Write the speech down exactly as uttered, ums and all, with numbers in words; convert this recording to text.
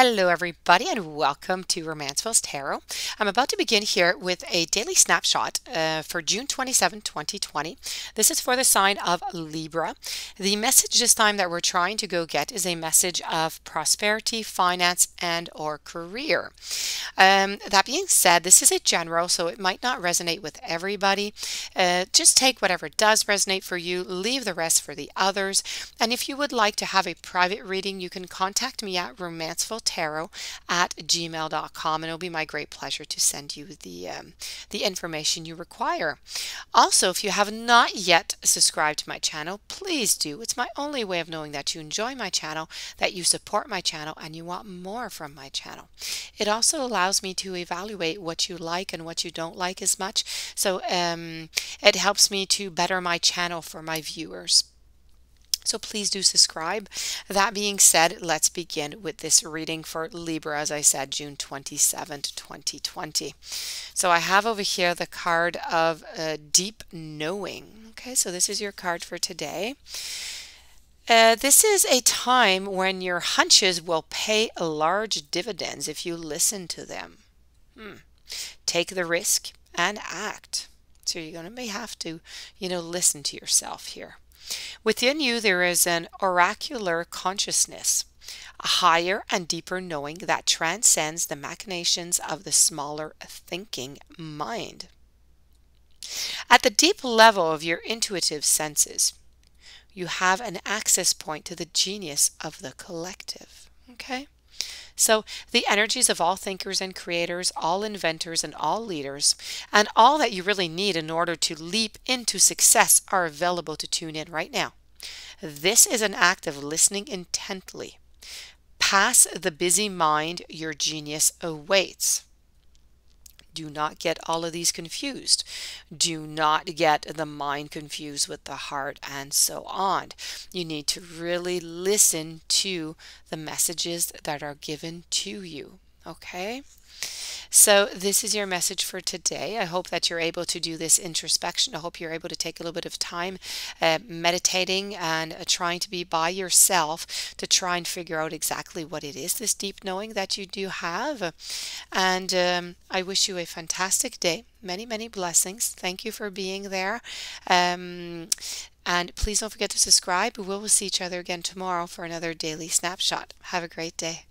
Hello everybody and welcome to Romancefull Tarot. I'm about to begin here with a daily snapshot uh, for June twenty-seventh, twenty twenty. This is for the sign of Libra. The message this time that we're trying to go get is a message of prosperity, finance, and or career. Um, that being said, this is a general, so it might not resonate with everybody. Uh, just take whatever does resonate for you, leave the rest for the others. And if you would like to have a private reading, you can contact me at Romancefull Tarot at gmail dot com, and it'll be my great pleasure to send you the um, the information you require. Also, if you have not yet subscribed to my channel, please do. It's my only way of knowing that you enjoy my channel, that you support my channel, and you want more from my channel. It also allows me to evaluate what you like and what you don't like as much, so um, it helps me to better my channel for my viewers. So please do subscribe. That being said, let's begin with this reading for Libra, as I said, June twenty-seventh, twenty twenty. So I have over here the card of uh, Deep Knowing. Okay, so this is your card for today. Uh, this is a time when your hunches will pay large dividends if you listen to them. Hmm. Take the risk and act. So you're going to may have to, you know, listen to yourself here. Within you there is an oracular consciousness, a higher and deeper knowing that transcends the machinations of the smaller thinking mind. At the deep level of your intuitive senses, you have an access point to the genius of the collective. Okay? So the energies of all thinkers and creators, all inventors and all leaders, and all that you really need in order to leap into success are available to tune in right now. This is an act of listening intently. Pass the busy mind, your genius awaits. Do not get all of these confused. Do not get the mind confused with the heart and so on. You need to really listen to the messages that are given to you. Okay? So this is your message for today. I hope that you're able to do this introspection. I hope you're able to take a little bit of time uh, meditating and uh, trying to be by yourself to try and figure out exactly what it is, this deep knowing that you do have. And um, I wish you a fantastic day. Many, many blessings. Thank you for being there. Um, and please don't forget to subscribe. We will see each other again tomorrow for another daily snapshot. Have a great day.